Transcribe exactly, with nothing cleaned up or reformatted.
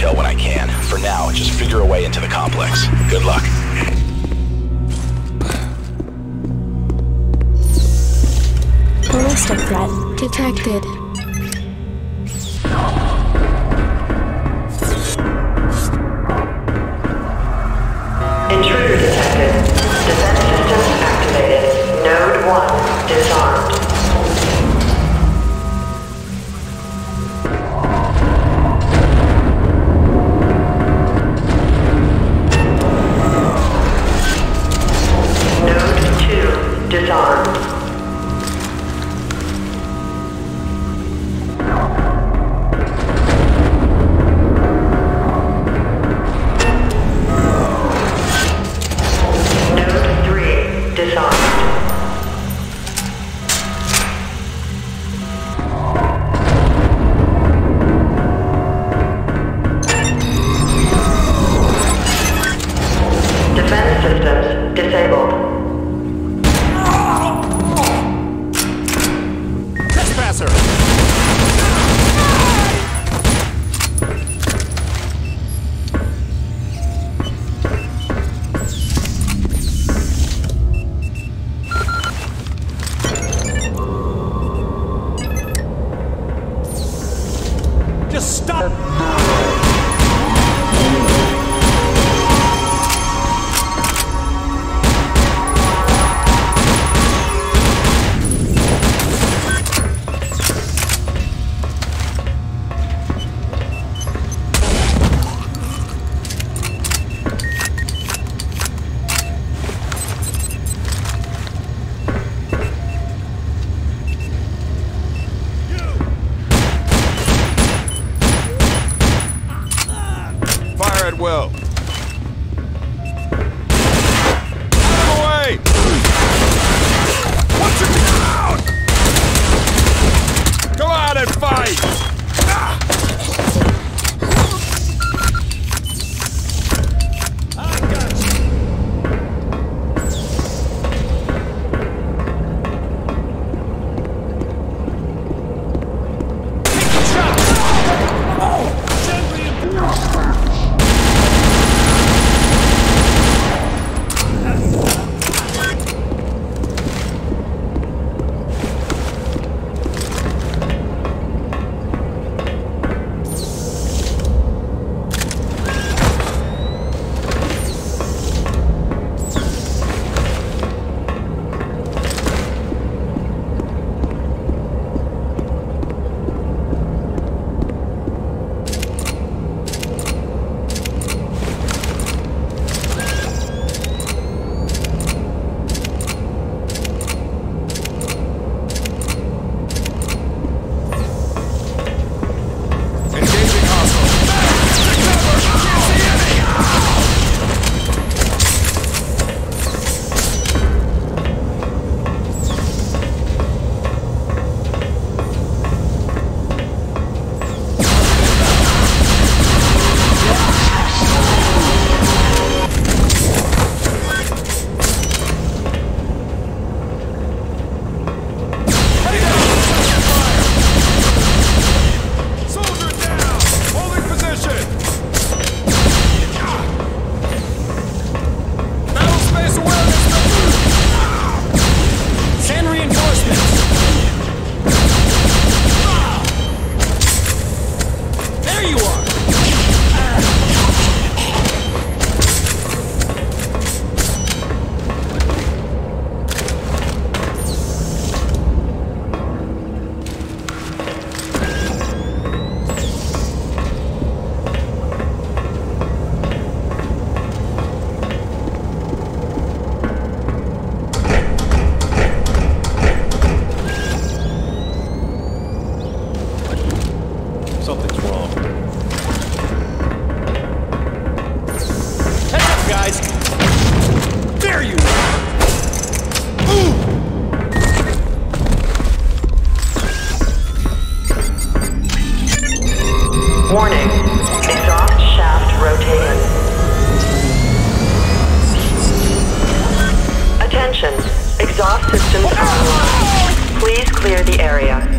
Intel when I can. For now, just figure a way into the complex. Good luck. Ballistic threat detected. Intruder detected. Defense systems activated. Node one disarmed. Well, exhaust systems online. Please clear the area.